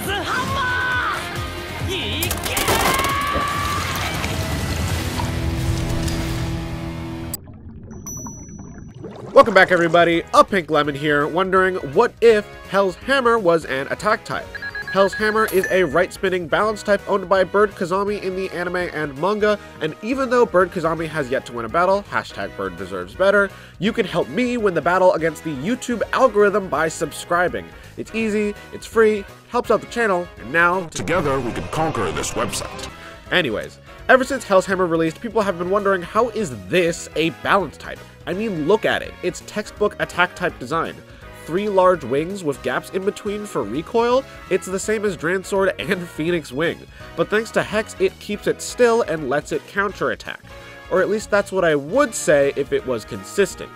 Hell's Hammer! Welcome back, everybody. A Pink Lemon here, wondering what if Hell's Hammer was an attack type. Hell's Hammer is a right-spinning balance type owned by Bird Kazami in the anime and manga, and even though Bird Kazami has yet to win a battle, #BirdDeservesBetter, you can help me win the battle against the YouTube algorithm by subscribing. It's easy, it's free, helps out the channel, and now, together we can conquer this website. Anyways, ever since Hell's Hammer released, people have been wondering, how is this a balance type? I mean, look at it, it's textbook attack type design. 3 large wings with gaps in between for recoil, it's the same as Dran Sword and Phoenix Wing, but thanks to Hex, it keeps it still and lets it counterattack. Or at least that's what I would say if it was consistent.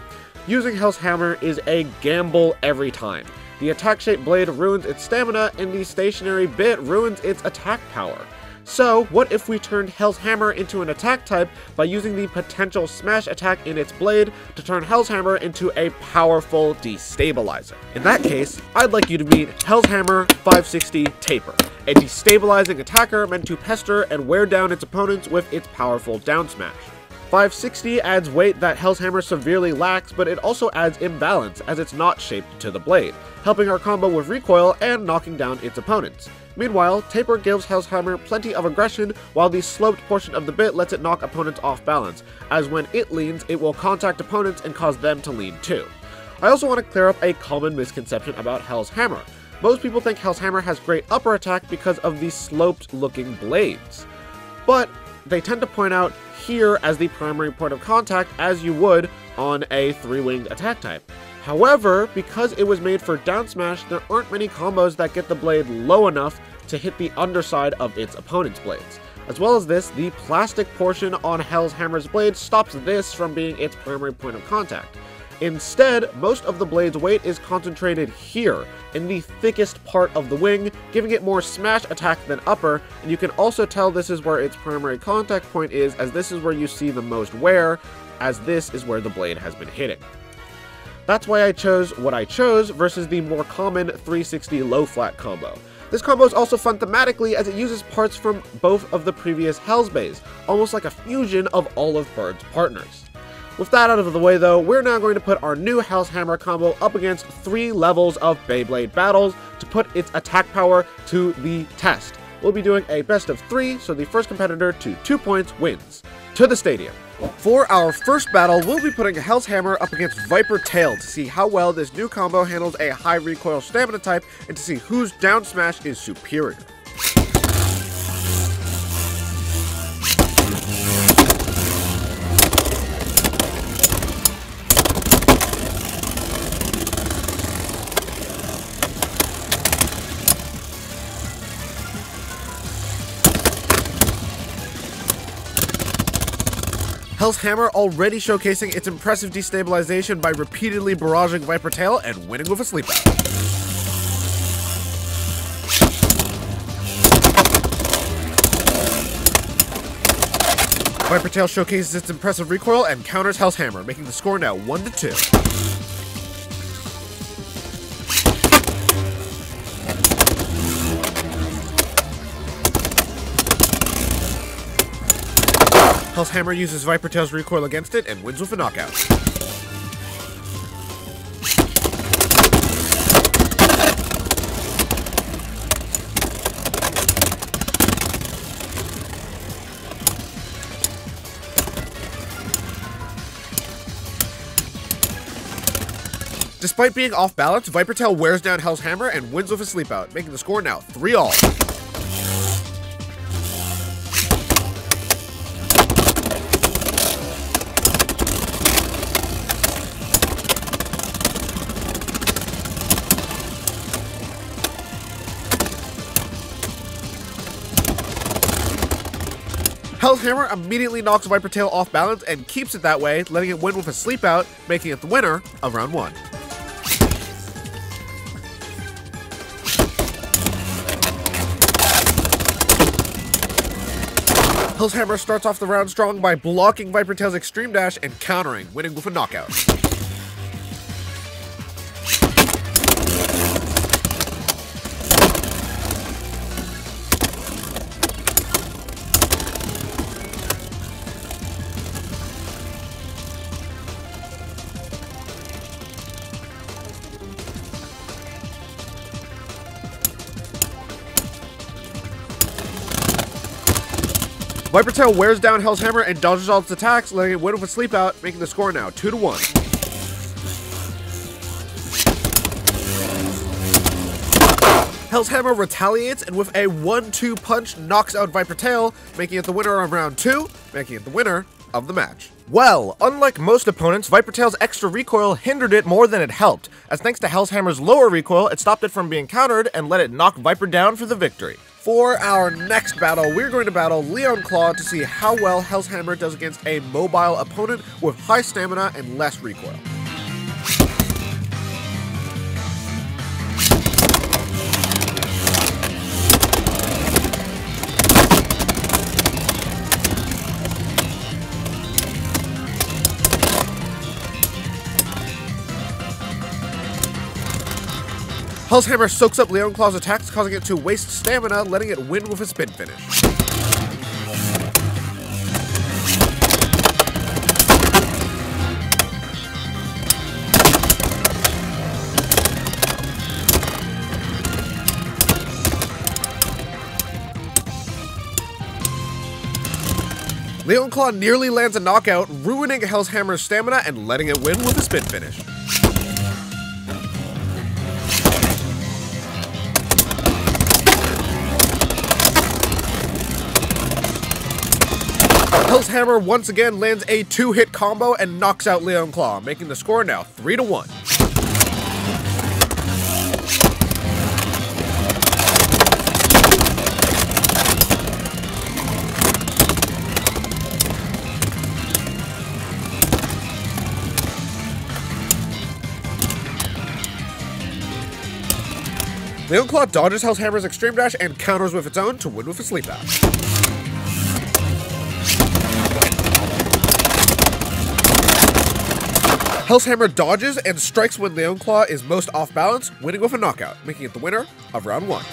Using Hell's Hammer is a gamble every time. The attack-shaped blade ruins its stamina, and the stationary bit ruins its attack power. So, what if we turned Hell's Hammer into an attack type by using the potential smash attack in its blade to turn Hell's Hammer into a powerful destabilizer? In that case, I'd like you to meet Hell's Hammer 560 Taper, a destabilizing attacker meant to pester and wear down its opponents with its powerful down smash. 560 adds weight that Hell's Hammer severely lacks, but it also adds imbalance as it's not shaped to the blade, helping Arkhambo with recoil and knocking down its opponents. Meanwhile, Taper gives Hell's Hammer plenty of aggression, while the sloped portion of the bit lets it knock opponents off balance, as when it leans, it will contact opponents and cause them to lean too. I also want to clear up a common misconception about Hell's Hammer. Most people think Hell's Hammer has great upper attack because of the sloped-looking blades, but they tend to point out here as the primary point of contact, as you would on a 3-winged attack type. However, because it was made for down smash, there aren't many combos that get the blade low enough to hit the underside of its opponent's blades. As well as this, the plastic portion on Hell's Hammer's blade stops this from being its primary point of contact. Instead, most of the blade's weight is concentrated here, in the thickest part of the wing, giving it more smash attack than upper, and you can also tell this is where its primary contact point is, as this is where you see the most wear, as this is where the blade has been hitting. That's why I chose what I chose versus the more common 360 low flat combo. This combo is also fun thematically as it uses parts from both of the previous Hell's bays, almost like a fusion of all of Bird's partners. With that out of the way though, we're now going to put our new Hell's Hammer combo up against 3 levels of Beyblade battles to put its attack power to the test. We'll be doing a best of 3, so the first competitor to 2 points wins. To the stadium. For our first battle, we'll be putting Hell's Hammer up against Viper Tail to see how well this new combo handles a high recoil stamina type and to see whose down smash is superior. Hell's Hammer already showcasing its impressive destabilization by repeatedly barraging Viper Tail and winning with a sleep out. Viper Tail showcases its impressive recoil and counters Hell's Hammer, making the score now 1-2. Hell's Hammer uses Viper Tail's recoil against it and wins with a knockout. Despite being off balance, Viper Tail wears down Hell's Hammer and wins with a sleep out, making the score now 3-all. Hell's Hammer immediately knocks Viper Tail off balance and keeps it that way, letting it win with a sleep out, making it the winner of round 1. Hell's Hammer starts off the round strong by blocking Viper Tail's extreme dash and countering, winning with a knockout. Viper Tail wears down Hell's Hammer and dodges all its attacks, letting it win with a sleep out, making the score now 2-1. Hell's Hammer retaliates and with a 1-2 punch knocks out Viper Tail, making it the winner of round 2, making it the winner of the match. Well, unlike most opponents, Viper Tail's extra recoil hindered it more than it helped, as thanks to Hell's Hammer's lower recoil, it stopped it from being countered and let it knock Viper down for the victory. For our next battle, we're going to battle Leon Claw to see how well Hell's Hammer does against a mobile opponent with high stamina and less recoil. Hell's Hammer soaks up Leon Claw's attacks, causing it to waste stamina, letting it win with a spin finish. Leon Claw nearly lands a knockout, ruining Hell's Hammer's stamina and letting it win with a spin finish. Hell's Hammer once again lands a 2-hit combo and knocks out Leon Claw, making the score now 3-1. Leon Claw dodges Hell's Hammer's Extreme Dash and counters with its own to win with a Sleep Out. Hell's Hammer dodges and strikes when Leon Claw is most off balance, winning with a knockout, making it the winner of round 1.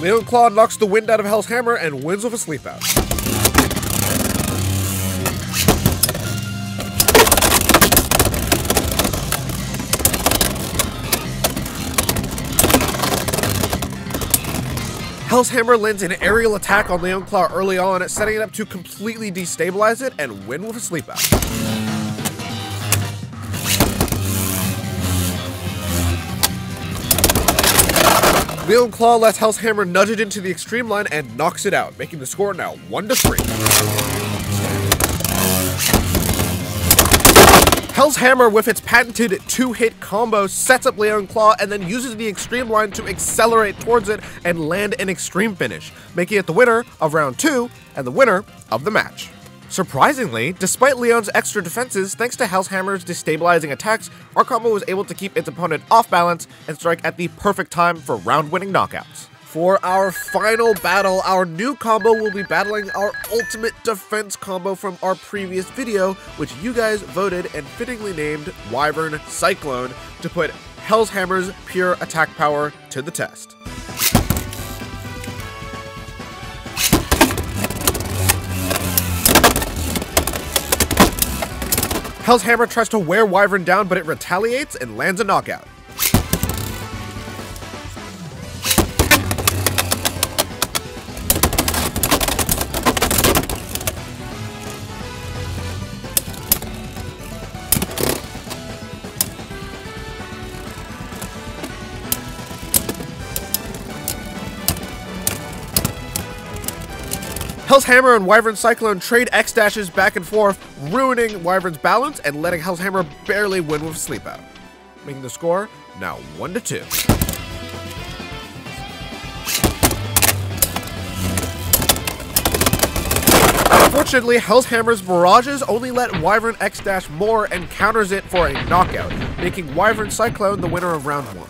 Leon Claw knocks the wind out of Hell's Hammer and wins with a sleep out. Hell's Hammer lands an aerial attack on Leon Claw early on, setting it up to completely destabilize it and win with a sleep out. Leon Claw lets Hell's Hammer nudge it into the extreme line and knocks it out, making the score now 1-3. Hell's Hammer, with its patented 2-hit combo, sets up Leon Claw and then uses the extreme line to accelerate towards it and land an extreme finish, making it the winner of round 2 and the winner of the match. Surprisingly, despite Leon's extra defenses, thanks to Hell's Hammer's destabilizing attacks, Arkhambo was able to keep its opponent off balance and strike at the perfect time for round-winning knockouts. For our final battle, our new combo will be battling our ultimate defense combo from our previous video, which you guys voted and fittingly named Wyvern Cyclone to put Hell's Hammer's pure attack power to the test. Hell's Hammer tries to wear Wyvern down, but it retaliates and lands a knockout. Hell's Hammer and Wyvern Cyclone trade X dashes back and forth, ruining Wyvern's balance and letting Hell's Hammer barely win with Sleep Out, making the score now 1-2. Unfortunately, Hell's Hammer's barrages only let Wyvern X dash more and counters it for a knockout, making Wyvern Cyclone the winner of round 1.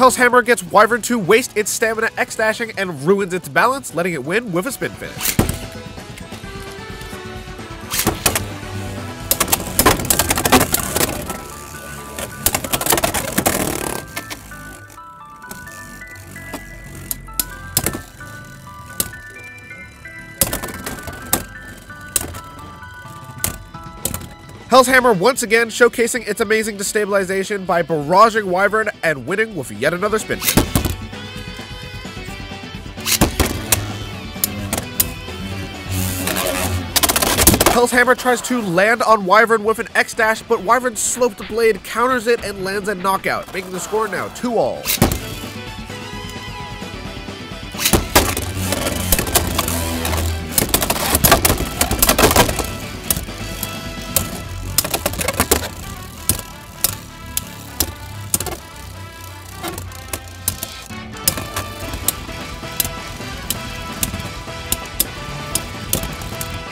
Hell's Hammer gets Wyvern to waste its stamina X-dashing and ruins its balance, letting it win with a spin finish. Hell's Hammer once again showcasing its amazing destabilization by barraging Wyvern and winning with yet another spin. Hell's Hammer tries to land on Wyvern with an X dash, but Wyvern's sloped blade counters it and lands a knockout, making the score now 2-all.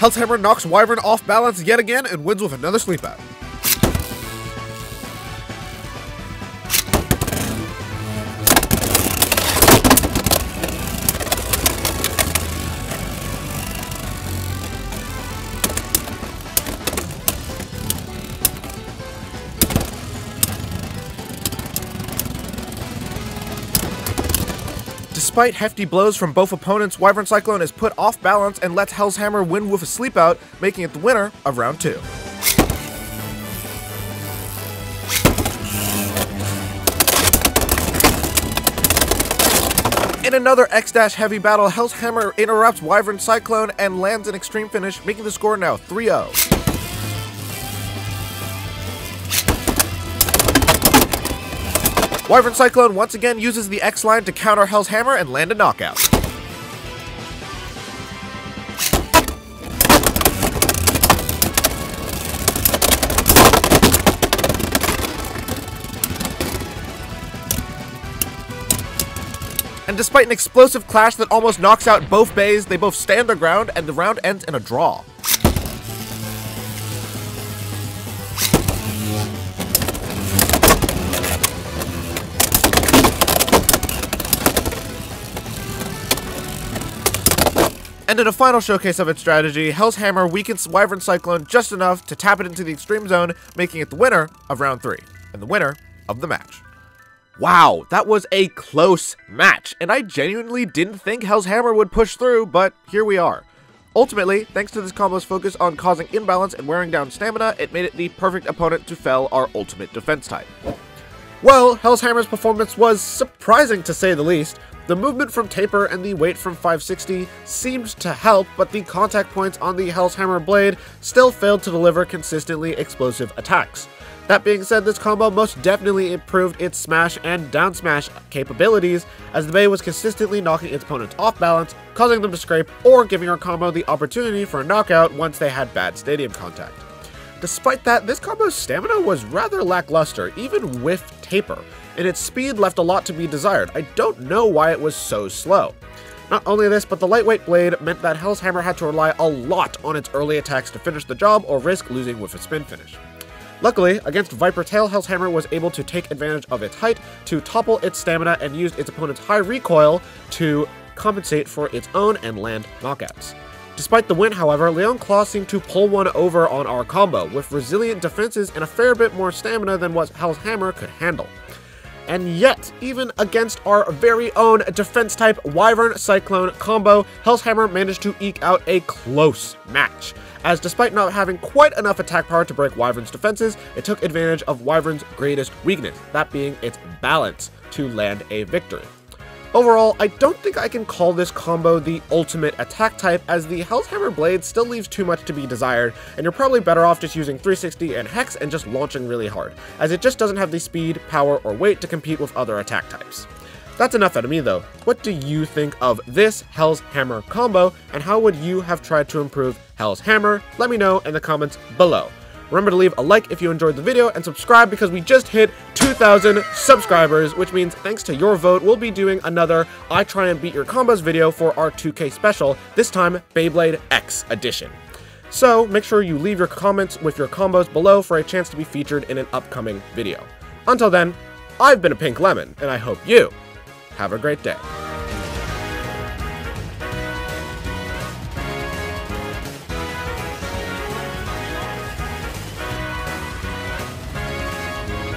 Hell's Hammer knocks Wyvern off balance yet again and wins with another sleep out. Despite hefty blows from both opponents, Wyvern Cyclone is put off balance and lets Hell's Hammer win with a sleepout, making it the winner of round 2. In another X-Dash heavy battle, Hell's Hammer interrupts Wyvern Cyclone and lands an extreme finish, making the score now 3-0. Wyvern Cyclone once again uses the X-Line to counter Hell's Hammer and land a knockout. And despite an explosive clash that almost knocks out both bays, they both stand their ground and the round ends in a draw. And in a final showcase of its strategy, Hell's Hammer weakens Wyvern Cyclone just enough to tap it into the extreme zone, making it the winner of round 3, and the winner of the match. Wow, that was a close match, and I genuinely didn't think Hell's Hammer would push through, but here we are. Ultimately, thanks to this combo's focus on causing imbalance and wearing down stamina, it made it the perfect opponent to fell our ultimate defense type. Well, Hell's Hammer's performance was surprising to say the least. The movement from Taper and the weight from 560 seemed to help, but the contact points on the Hell's Hammer blade still failed to deliver consistently explosive attacks. That being said, this combo most definitely improved its smash and down smash capabilities, as the Bay was consistently knocking its opponents off balance, causing them to scrape or giving her combo the opportunity for a knockout once they had bad stadium contact. Despite that, this combo's stamina was rather lackluster, even with Taper, and its speed left a lot to be desired. I don't know why it was so slow. Not only this, but the lightweight blade meant that Hell's Hammer had to rely a lot on its early attacks to finish the job or risk losing with a spin finish. Luckily, against Viper Tail, Hell's Hammer was able to take advantage of its height to topple its stamina and used its opponent's high recoil to compensate for its own and land knockouts. Despite the win, however, Leon Claw seemed to pull one over on Arkhambo, with resilient defenses and a fair bit more stamina than what Hell's Hammer could handle. And yet, even against our very own defense-type Wyvern Cyclone combo, Hell's Hammer managed to eke out a close match, as despite not having quite enough attack power to break Wyvern's defenses, it took advantage of Wyvern's greatest weakness, that being its balance, to land a victory. Overall, I don't think I can call this combo the ultimate attack type, as the Hell's Hammer blade still leaves too much to be desired, and you're probably better off just using 360 and Hex and just launching really hard, as it just doesn't have the speed, power, or weight to compete with other attack types. That's enough out of me though. What do you think of this Hell's Hammer combo, and how would you have tried to improve Hell's Hammer? Let me know in the comments below. Remember to leave a like if you enjoyed the video and subscribe, because we just hit 2,000 subscribers, which means thanks to your vote, we'll be doing another I Try and Beat Your Combos video for our 2K special, this time Beyblade X edition. So make sure you leave your comments with your combos below for a chance to be featured in an upcoming video. Until then, I've been a Pink Lemon, and I hope you have a great day.